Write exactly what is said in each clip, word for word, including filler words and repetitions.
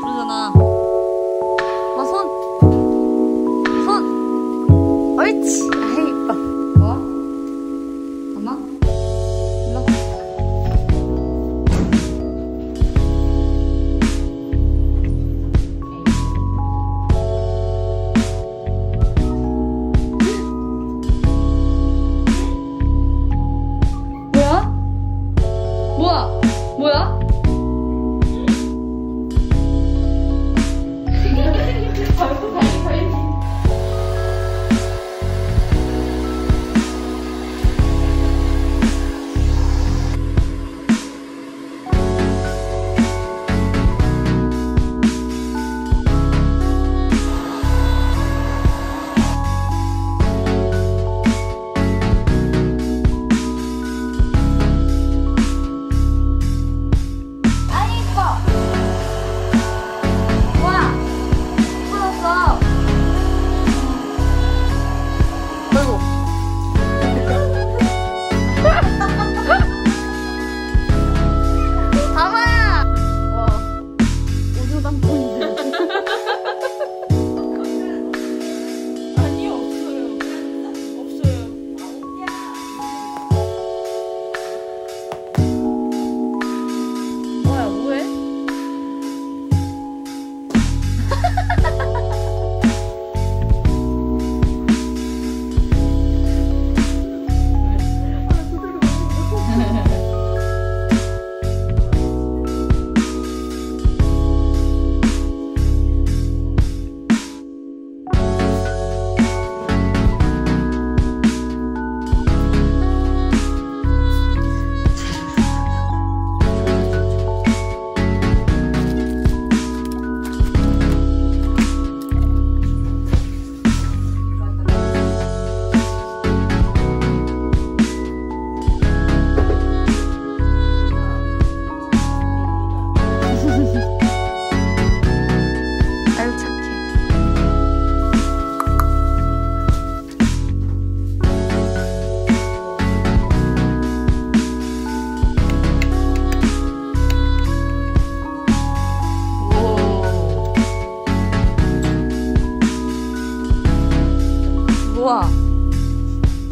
부르잖아. 어, 손. 손. 옳지. 아이, 이뻐. 뭐? 엄마? 일로. 뭐야? 뭐야? 뭐야? 뭐야? 너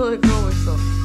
왜 그러고 있어?